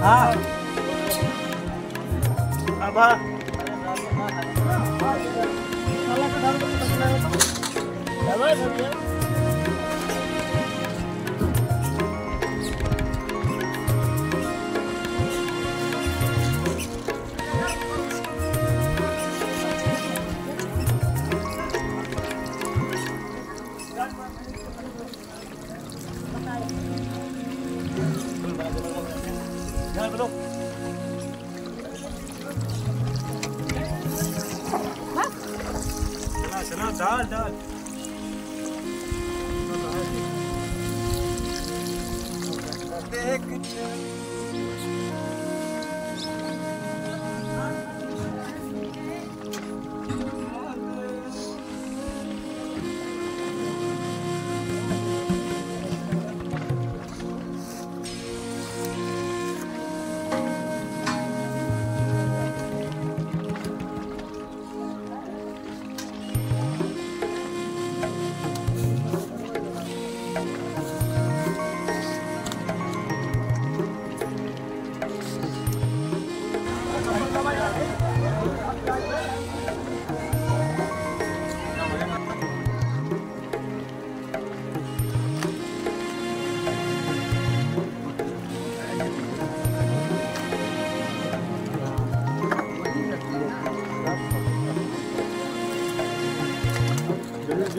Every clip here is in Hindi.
Apa? Jangan belum. Senang, dal.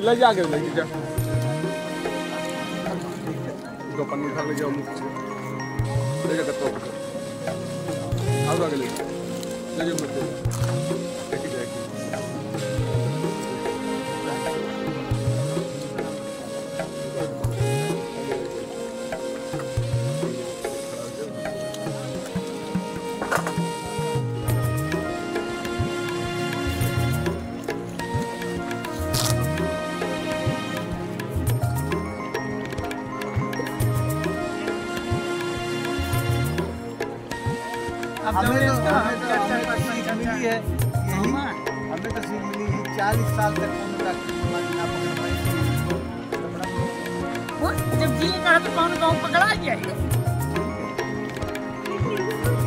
Bila jaga lagi dia. Kau panggil salah dia umur. Dia jaga top. Aku lagi. Dia juga betul. Lagi. हमें इसका तस्वीर मिली है, यही हमें तस्वीर मिली है 40 साल तक उम्र तक हमारी नापकड़ जब जी कहा तो कौन गाँव पकड़ा गया है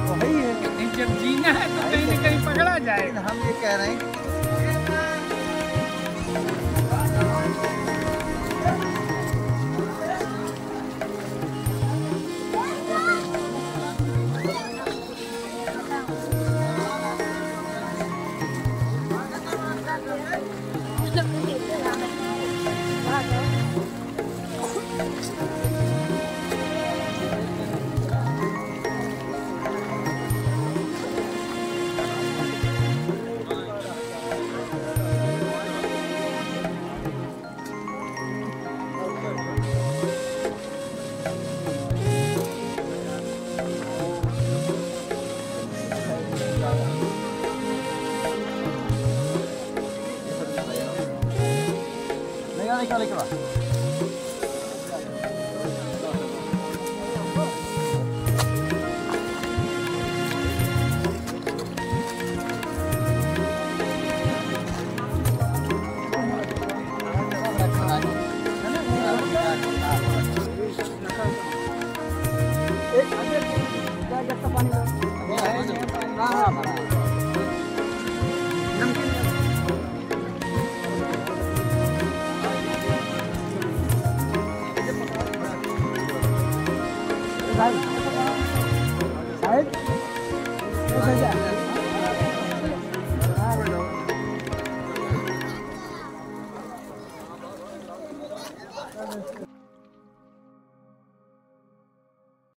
वही है कि जब जीना है तो कहीं न कहीं पकड़ा जाए। हम ये कह रहे हैं